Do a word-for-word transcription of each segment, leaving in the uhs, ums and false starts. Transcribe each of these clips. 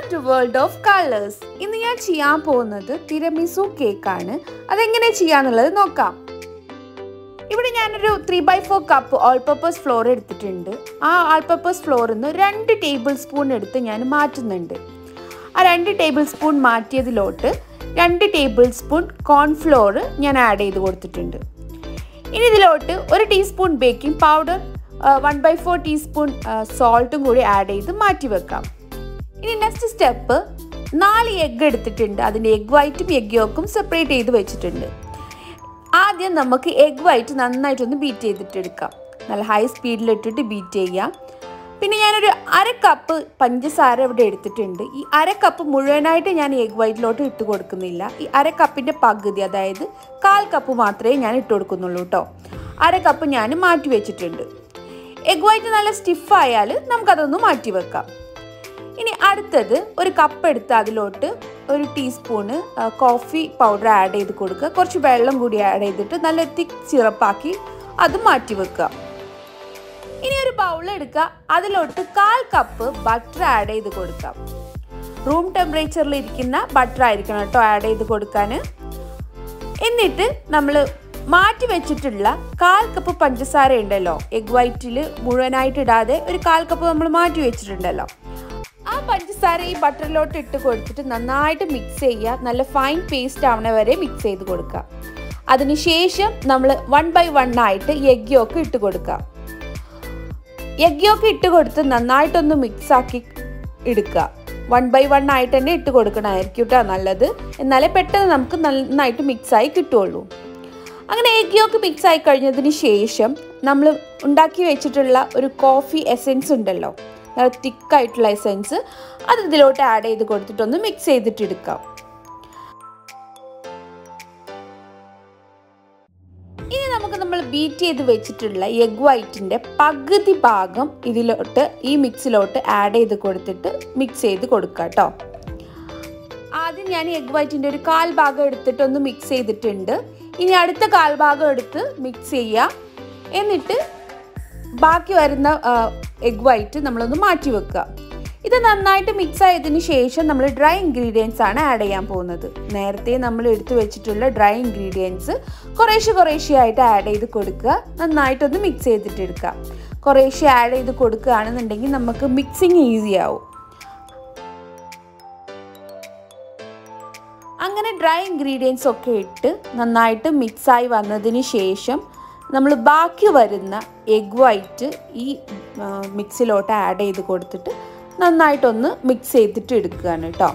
another world of colors. ഇന്ന് ഞാൻ ചെയ്യാൻ പോകുന്നത് തിരമിസു കേക്ക് ആണ്. അതെങ്ങനെ ചെയ്യാന്നുള്ളത് നോക്കാം. ഇവിടെ ഞാൻ ഒരു three by four cup all purpose flour എടുത്തിട്ടുണ്ട്. ആ ഓൾ പർപ്പസ് ഫ്ലോറിൽ നിന്ന് രണ്ട് ടേബിൾ സ്പൂൺ എടുത്ത് ഞാൻ മാറ്റുന്നുണ്ട്. ആ രണ്ട് ടേബിൾ സ്പൂൺ മാറ്റിയതിലോട്ട് രണ്ട് ടേബിൾ സ്പൂൺ കോൺഫ്ലോർ ഞാൻ ആഡ് ചെയ്ത് കൊടുത്തിട്ടുണ്ട്. ഇനി ഇതിലോട്ട് ഒരു teaspoon baking powder, one by four teaspoon സോൾട്ടും കൂടി ആഡ് ചെയ്ത് മാറ്റി വെക്കാം. ഇനി നെക്സ്റ്റ് സ്റ്റെപ്പ്, നാല് എഗ്ഗ് എടുത്തിട്ടുണ്ട്. അതിൻ്റെ എഗ്ഗ് വൈറ്റും എഗ്ഗ് യോക്കും സെപ്പറേറ്റ് ചെയ്ത് വെച്ചിട്ടുണ്ട്. ആദ്യം നമുക്ക് എഗ്ഗ് വൈറ്റ് നന്നായിട്ടൊന്ന് ബീറ്റ് ചെയ്തിട്ടെടുക്കാം. നല്ല ഹൈ സ്പീഡിലിട്ടിട്ട് ബീറ്റ് ചെയ്യാം. പിന്നെ ഞാനൊരു അര കപ്പ് പഞ്ചസാര ഇവിടെ എടുത്തിട്ടുണ്ട്. ഈ അര കപ്പ് മുഴുവനായിട്ട് ഞാൻ എഗ്ഗ് വൈറ്റിലോട്ട് ഇട്ട് കൊടുക്കുന്നില്ല. ഈ അര കപ്പിൻ്റെ പകുതി, അതായത് കാൽ കപ്പ് മാത്രമേ ഞാൻ ഇട്ട് കൊടുക്കുന്നുള്ളൂ കേട്ടോ. അര കപ്പ് ഞാൻ മാറ്റി വെച്ചിട്ടുണ്ട്. എഗ്ഗ് വൈറ്റ് നല്ല സ്റ്റിഫായാൽ നമുക്കതൊന്ന് മാറ്റി വെക്കാം. ഇനി അടുത്തത്, ഒരു കപ്പ് എടുത്ത് അതിലോട്ട് ഒരു ടീസ്പൂണ് കോഫി പൗഡർ ആഡ് ചെയ്ത് കൊടുക്കുക. കുറച്ച് വെള്ളം കൂടി ആഡ് ചെയ്തിട്ട് നല്ല തിക്ക് സിറപ്പാക്കി അത് മാറ്റി വെക്കുക. ഇനി ഒരു ബൗൾ എടുക്കുക. അതിലോട്ട് കാൽ കപ്പ് ബട്ടർ ആഡ് ചെയ്ത് കൊടുക്കാം. റൂം ടെമ്പറേച്ചറിൽ ഇരിക്കുന്ന ബട്ടർ ആയിരിക്കണം കേട്ടോ ആഡ് ചെയ്ത് കൊടുക്കാൻ. എന്നിട്ട് നമ്മൾ മാറ്റി വെച്ചിട്ടുള്ള കാൽ കപ്പ് പഞ്ചസാര ഉണ്ടല്ലോ, എഗ് വൈറ്റിൽ മുഴുവനായിട്ട് ഇടാതെ ഒരു കാൽ കപ്പ് നമ്മൾ മാറ്റി വെച്ചിട്ടുണ്ടല്ലോ, ആ പഞ്ചസാര ഈ ബട്ടറിലോട്ട് ഇട്ട് കൊടുത്തിട്ട് നന്നായിട്ട് മിക്സ് ചെയ്യുക. നല്ല ഫൈൻ പേസ്റ്റ് ആവണ വരെ മിക്സ് ചെയ്ത് കൊടുക്കുക. അതിനുശേഷം നമ്മൾ വൺ ബൈ വൺ ആയിട്ട് എഗ് യോക്ക് ഇട്ട് കൊടുക്കുക. എഗ് യോക്ക് ഇട്ട് കൊടുത്ത് നന്നായിട്ടൊന്ന് മിക്സാക്കി എടുക്കുക. വൺ ബൈ വൺ ആയിട്ട് തന്നെ ഇട്ട് കൊടുക്കണമായിരിക്കും കേട്ടോ നല്ലത്, എന്നാലേ പെട്ടെന്ന് നമുക്ക് നന്നായിട്ട് മിക്സായി കിട്ടുകയുള്ളൂ. അങ്ങനെ എഗ് യോക്ക് മിക്സ് ആയി കഴിഞ്ഞതിന് ശേഷം നമ്മൾ ഉണ്ടാക്കി വെച്ചിട്ടുള്ള ഒരു കോഫി എസെൻസ് ഉണ്ടല്ലോ, നല്ല തിക്കായിട്ടുള്ള എസെൻസ്, അത് ഇതിലോട്ട് ആഡ് ചെയ്ത് കൊടുത്തിട്ടൊന്ന് മിക്സ് ചെയ്തിട്ടെടുക്കാം. ഇനി നമുക്ക് നമ്മൾ ബീറ്റ് ചെയ്ത് വെച്ചിട്ടുള്ള എഗ് വൈറ്റിൻ്റെ പകുതി ഭാഗം ഇതിലോട്ട് ഈ മിക്സിലോട്ട് ആഡ് ചെയ്ത് കൊടുത്തിട്ട് മിക്സ് ചെയ്ത് കൊടുക്കാം കേട്ടോ. ആദ്യം ഞാൻ എഗ് വൈറ്റിൻ്റെ ഒരു കാൽ ഭാഗം എടുത്തിട്ടൊന്ന് മിക്സ് ചെയ്തിട്ടുണ്ട്. ഇനി അടുത്ത കാൽ ഭാഗം എടുത്ത് മിക്സ് ചെയ്യുക. എന്നിട്ട് ബാക്കി വരുന്ന എഗ് വൈറ്റ് നമ്മളൊന്ന് മാറ്റി വെക്കുക. ഇത് നന്നായിട്ട് മിക്സ് ആയതിന് ശേഷം നമ്മൾ ഡ്രൈ ഇൻഗ്രീഡിയൻസ് ആണ് ആഡ് ചെയ്യാൻ പോകുന്നത്. നേരത്തെ നമ്മൾ എടുത്തു വെച്ചിട്ടുള്ള ഡ്രൈ ഇൻഗ്രീഡിയൻസ് കുറേശ്ശെ കുറേശ്ശെ ആയിട്ട് ആഡ് ചെയ്ത് കൊടുക്കുക. നന്നായിട്ടൊന്ന് മിക്സ് ചെയ്തിട്ടെടുക്കുക. കുറേശ്ശെ ആഡ് ചെയ്ത് കൊടുക്കുകയാണെന്നുണ്ടെങ്കിൽ നമുക്ക് മിക്സിങ് ഈസി ആവും. അങ്ങനെ ഡ്രൈ ഇൻഗ്രീഡിയൻസ് ഒക്കെ ഇട്ട് നന്നായിട്ട് മിക്സായി വന്നതിന് ശേഷം നമ്മൾ ബാക്കി വരുന്ന എഗ് വൈറ്റ് ഈ മിക്സിലോട്ട് ആഡ് ചെയ്ത് കൊടുത്തിട്ട് നന്നായിട്ടൊന്ന് മിക്സ് ചെയ്തിട്ട് എടുക്കുകയാണ് കേട്ടോ.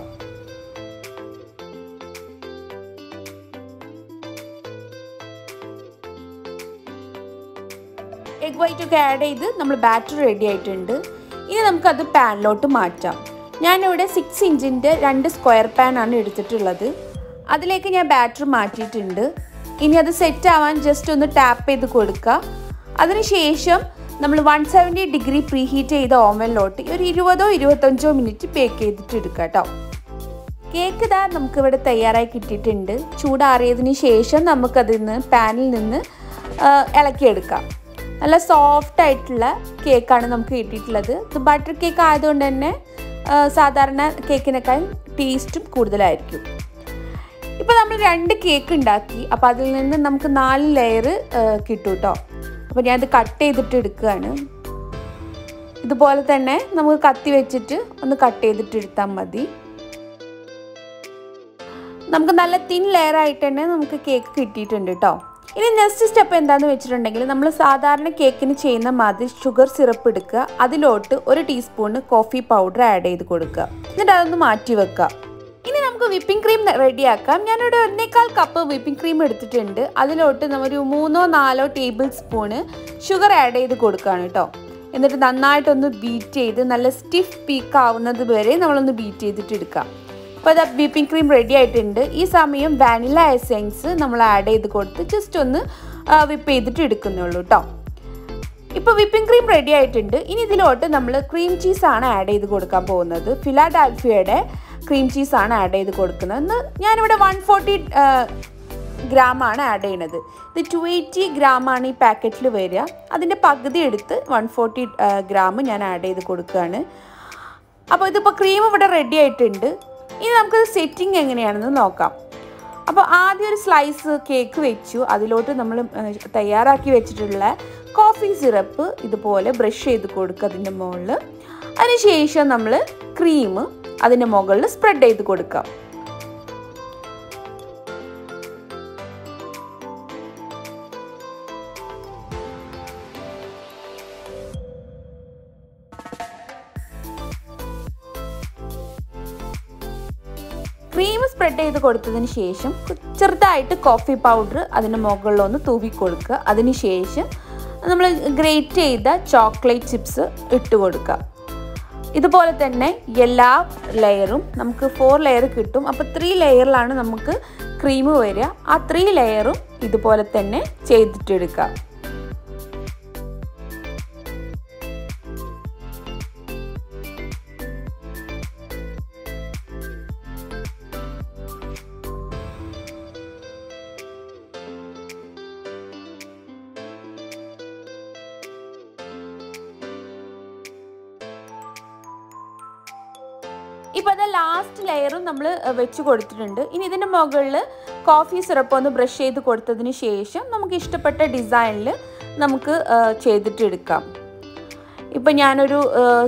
എഗ് വൈറ്റൊക്കെ ആഡ് ചെയ്ത് നമ്മൾ ബാറ്റർ റെഡി ആയിട്ടുണ്ട്. ഇനി നമുക്കത് പാനിലോട്ട് മാറ്റാം. ഞാനിവിടെ സിക്സ് ഇഞ്ചിൻ്റെ രണ്ട് സ്ക്വയർ പാനാണ് എടുത്തിട്ടുള്ളത്. അതിലേക്ക് ഞാൻ ബാറ്റർ മാറ്റിയിട്ടുണ്ട്. ഇനി അത് സെറ്റ് ആവാൻ ജസ്റ്റ് ഒന്ന് ടാപ്പ് ചെയ്ത് കൊടുക്കുക. അതിനുശേഷം നമ്മൾ one seventy degree preheat ചെയ്ത ഓവനിലോട്ട് ഒരു ഇരുപതോ ഇരുപത്തഞ്ചോ മിനിറ്റ് ബേക്ക് ചെയ്തിട്ട് എടുക്കുക കേട്ടോ. കേക്ക് ദാ നമുക്കിവിടെ തയ്യാറായി കിട്ടിയിട്ടുണ്ട്. ചൂടാറിയതിന് ശേഷം നമുക്കതിൽ നിന്ന് പാനിൽ നിന്ന് ഇളക്കിയെടുക്കാം. നല്ല സോഫ്റ്റായിട്ടുള്ള കേക്കാണ് നമുക്ക് കിട്ടിയിട്ടുള്ളത്. ഇത് ബട്ടർ കേക്ക് ആയതുകൊണ്ട് തന്നെ സാധാരണ കേക്കിനേക്കാൾ ടേസ്റ്റും കൂടുതലായിരിക്കും. ഇപ്പോൾ നമ്മൾ രണ്ട് കേക്ക് ഉണ്ടാക്കി, അപ്പോൾ അതിൽ നിന്ന് നമുക്ക് നാല് ലെയർ കിട്ടും കേട്ടോ. അപ്പോൾ ഞാനത് കട്ട് ചെയ്തിട്ട് എടുക്കുകയാണ്. ഇതുപോലെ തന്നെ നമുക്ക് കത്തി വെച്ചിട്ട് ഒന്ന് കട്ട് ചെയ്തിട്ട് എടുത്താൽ മതി. നമുക്ക് നല്ല തിൻ ലെയർ ആയിട്ട് തന്നെ നമുക്ക് കേക്ക് കിട്ടിയിട്ടുണ്ട് കേട്ടോ. ഇനി നെക്സ്റ്റ് സ്റ്റെപ്പ് എന്താണെന്ന് വെച്ചിട്ടുണ്ടെങ്കിൽ, നമ്മൾ സാധാരണ കേക്കിന് ചെയ്യുന്ന മാതിരി ഷുഗർ സിറപ്പ് എടുക്കുക. അതിലോട്ട് ഒരു ടീസ്പൂണ് കോഫി പൗഡർ ആഡ് ചെയ്ത് കൊടുക്കുക. എന്നിട്ട് അതൊന്ന് മാറ്റി വെക്കുക. ഇനി നമുക്ക് വിപ്പിംഗ് ക്രീം റെഡിയാക്കാം. ഞാനിവിടെ ഒന്നേക്കാൽ കപ്പ് വിപ്പിംഗ് ക്രീം എടുത്തിട്ടുണ്ട്. അതിലോട്ട് നമ്മളൊരു മൂന്നോ നാലോ ടേബിൾ സ്പൂണ് ഷുഗർ ആഡ് ചെയ്ത് കൊടുക്കുകയാണ് കേട്ടോ. എന്നിട്ട് നന്നായിട്ടൊന്ന് ബീറ്റ് ചെയ്ത് നല്ല സ്റ്റിഫ് പീക്ക് ആവുന്നത് വരെ നമ്മളൊന്ന് ബീറ്റ് ചെയ്തിട്ട് എടുക്കാം. അപ്പോൾ അത് വിപ്പിംഗ് ക്രീം റെഡി ആയിട്ടുണ്ട്. ഈ സമയം വാനില എസെൻസ് നമ്മൾ ആഡ് ചെയ്ത് കൊടുത്ത് ജസ്റ്റ് ഒന്ന് വിപ്പ് ചെയ്തിട്ട് എടുക്കുന്നുള്ളൂ കേട്ടോ. ഇപ്പോൾ വിപ്പിംഗ് ക്രീം റെഡി ആയിട്ടുണ്ട്. ഇനി ഇതിലോട്ട് നമ്മൾ ക്രീം ചീസാണ് ആഡ് ചെയ്ത് കൊടുക്കാൻ പോകുന്നത്. ഫിലാഡൽഫിയയുടെ ക്രീം ചീസാണ് ആഡ് ചെയ്ത് കൊടുക്കുന്നത്. ഞാനിവിടെ വൺ ഫോർട്ടി ഗ്രാമാണ് ആഡ് ചെയ്യണത്. ഇത് ടു എയ്റ്റി ഗ്രാമാണ് ഈ പാക്കറ്റിൽ വരിക. അതിൻ്റെ പകുതി എടുത്ത് വൺ ഫോർട്ടി ഗ്രാം ഞാൻ ആഡ് ചെയ്ത് കൊടുക്കുകയാണ്. അപ്പോൾ ഇതിപ്പോൾ ക്രീം ഇവിടെ റെഡി ആയിട്ടുണ്ട്. ഇനി നമുക്ക് സെറ്റിംഗ് എങ്ങനെയാണെന്ന് നോക്കാം. അപ്പോൾ ആദ്യം ഒരു സ്ലൈസ് കേക്ക് വെച്ചു, അതിലോട്ട് നമ്മൾ തയ്യാറാക്കി വെച്ചിട്ടുള്ള കോഫി സിറപ്പ് ഇതുപോലെ ബ്രഷ് ചെയ്ത് കൊടുക്കുക അതിൻ്റെ മുകളിൽ. അതിനുശേഷം നമ്മൾ ക്രീം അതിൻ്റെ മുകളിൽ സ്പ്രെഡ് ചെയ്ത് കൊടുക്കാം. ക്രീം സ്പ്രെഡ് ചെയ്ത് കൊടുത്തതിന് ശേഷം ചെറുതായിട്ട് കോഫി പൗഡർ അതിൻ്റെ മുകളിലൊന്ന് തൂവി കൊടുക്കുക. അതിനുശേഷം നമ്മൾ ഗ്രേറ്റ് ചെയ്ത ചോക്ലേറ്റ് ചിപ്സ് ഇട്ട് കൊടുക്കുക. ഇതുപോലെ തന്നെ എല്ലാ ലെയറും നമുക്ക് ഫോർ ലെയർ കിട്ടും. അപ്പോൾ ത്രീ ലെയറിലാണ് നമുക്ക് ക്രീം വരിക. ആ ത്രീ ലെയറും ഇതുപോലെ തന്നെ ചെയ്തിട്ടെടുക്കുക. ഇപ്പോൾ അത് ലാസ്റ്റ് ലെയറും നമ്മൾ വെച്ച് കൊടുത്തിട്ടുണ്ട്. ഇനി ഇതിൻ്റെ മുകളിൽ കോഫി സിറപ്പ് ഒന്ന് ബ്രഷ് ചെയ്ത് കൊടുത്തതിന് ശേഷം നമുക്ക് ഇഷ്ടപ്പെട്ട ഡിസൈനിൽ നമുക്ക് ചെയ്തിട്ടെടുക്കാം. ഇപ്പം ഞാനൊരു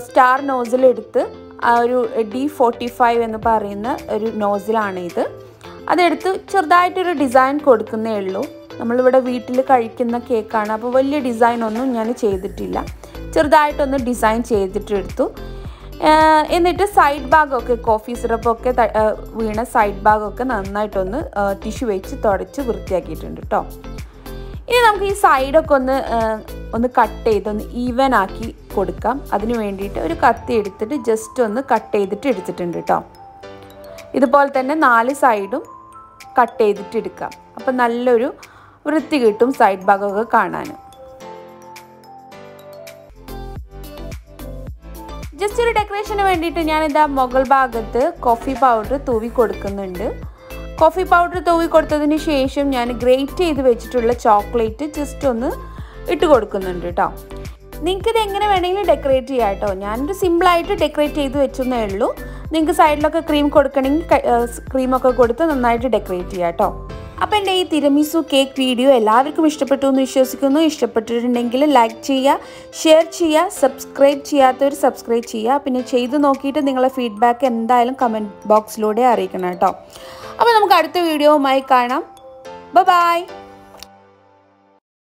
സ്റ്റാർ നോസിലെടുത്ത് ആ ഒരു ഡി ഫോർട്ടി ഫൈവ് എന്ന് പറയുന്ന ഒരു നോസിലാണ് ഇത്. അതെടുത്ത് ചെറുതായിട്ടൊരു ഡിസൈൻ കൊടുക്കുന്നേ ഉള്ളൂ. നമ്മളിവിടെ വീട്ടിൽ കഴിക്കുന്ന കേക്കാണ്, അപ്പോൾ വലിയ ഡിസൈനൊന്നും ഞാൻ ചെയ്തിട്ടില്ല. ചെറുതായിട്ടൊന്ന് ഡിസൈൻ ചെയ്തിട്ടെടുത്തു. എന്നിട്ട് സൈഡ് ഭാഗമൊക്കെ കോഫി സിറപ്പൊക്കെ വീണ സൈഡ് ഭാഗമൊക്കെ നന്നായിട്ടൊന്ന് ടിഷ്യൂ വെച്ച് തുടച്ച് വൃത്തിയാക്കിയിട്ടുണ്ട് കേട്ടോ. ഇനി നമുക്ക് ഈ സൈഡൊക്കെ ഒന്ന് ഒന്ന് കട്ട് ചെയ്തൊന്ന് ഈവൻ ആക്കി കൊടുക്കാം. അതിന് വേണ്ടിയിട്ട് ഒരു കത്തി എടുത്തിട്ട് ജസ്റ്റ് ഒന്ന് കട്ട് ചെയ്തിട്ട് എടുത്തിട്ടുണ്ട് കേട്ടോ. ഇതുപോലെ തന്നെ നാല് സൈഡും കട്ട് ചെയ്തിട്ട് എടുക്കാം. അപ്പം നല്ലൊരു വൃത്തി കിട്ടും സൈഡ് ഭാഗമൊക്കെ കാണാൻ. ജസ്റ്റ് ഒരു ഡെക്കറേഷന് വേണ്ടിയിട്ട് ഞാനിതാ മുകൾ ഭാഗത്ത് കോഫി പൗഡർ തൂവി കൊടുക്കുന്നുണ്ട്. കോഫി പൗഡർ തൂവി കൊടുത്തതിന് ശേഷം ഞാൻ ഗ്രേറ്റ് ചെയ്ത് വെച്ചിട്ടുള്ള ചോക്ലേറ്റ് ജസ്റ്റ് ഒന്ന് ഇട്ട് കൊടുക്കുന്നുണ്ട് കേട്ടോ. നിങ്ങൾക്കിത് എങ്ങനെ വേണമെങ്കിലും ഡെക്കറേറ്റ് ചെയ്യാം കേട്ടോ. ഞാനൊരു സിമ്പിളായിട്ട് ഡെക്കറേറ്റ് ചെയ്ത് വെച്ചെന്നേ ഉള്ളൂ. നിങ്ങൾക്ക് സൈഡിലൊക്കെ ക്രീം കൊടുക്കണമെങ്കിൽ ക്രീമൊക്കെ കൊടുത്ത് നന്നായിട്ട് ഡെക്കറേറ്റ് ചെയ്യാം കേട്ടോ. അപ്പോൾ എൻ്റെ ഈ തിരമിസു കേക്ക് വീഡിയോ എല്ലാവർക്കും ഇഷ്ടപ്പെട്ടു എന്ന് വിശ്വസിക്കുന്നു. ഇഷ്ടപ്പെട്ടിട്ടുണ്ടെങ്കിൽ ലൈക്ക് ചെയ്യുക, ഷെയർ ചെയ്യുക, സബ്സ്ക്രൈബ് ചെയ്യാത്തവർ സബ്സ്ക്രൈബ് ചെയ്യുക. പിന്നെ ചെയ്ത് നോക്കിയിട്ട് നിങ്ങളെ ഫീഡ്ബാക്ക് എന്തായാലും കമൻറ്റ് ബോക്സിലൂടെ അറിയിക്കണം കേട്ടോ. അപ്പോൾ നമുക്ക് അടുത്ത വീഡിയോവുമായി കാണാം. ബൈ.